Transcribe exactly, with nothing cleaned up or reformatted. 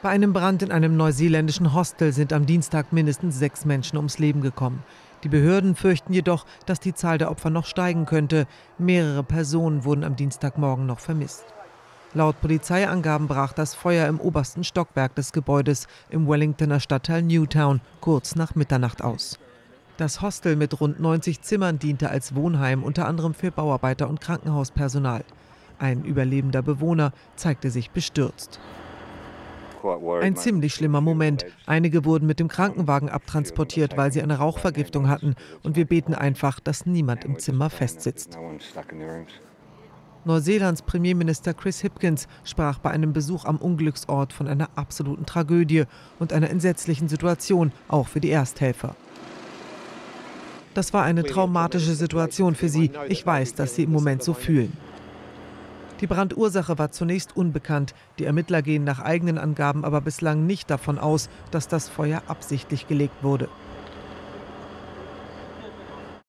Bei einem Brand in einem neuseeländischen Hostel sind am Dienstag mindestens sechs Menschen ums Leben gekommen. Die Behörden fürchten jedoch, dass die Zahl der Opfer noch steigen könnte. Mehrere Personen wurden am Dienstagmorgen noch vermisst. Laut Polizeiangaben brach das Feuer im obersten Stockwerk des Gebäudes im Wellingtoner Stadtteil Newtown kurz nach Mitternacht aus. Das Hostel mit rund neunzig Zimmern diente als Wohnheim, unter anderem für Bauarbeiter und Krankenhauspersonal. Ein überlebender Bewohner zeigte sich bestürzt. Ein ziemlich schlimmer Moment. Einige wurden mit dem Krankenwagen abtransportiert, weil sie eine Rauchvergiftung hatten. Und wir beten einfach, dass niemand im Zimmer festsitzt. Neuseelands Premierminister Chris Hipkins sprach bei einem Besuch am Unglücksort von einer absoluten Tragödie und einer entsetzlichen Situation, auch für die Ersthelfer. Das war eine traumatische Situation für sie. Ich weiß, dass sie im Moment so fühlen. Die Brandursache war zunächst unbekannt. Die Ermittler gehen nach eigenen Angaben aber bislang nicht davon aus, dass das Feuer absichtlich gelegt wurde.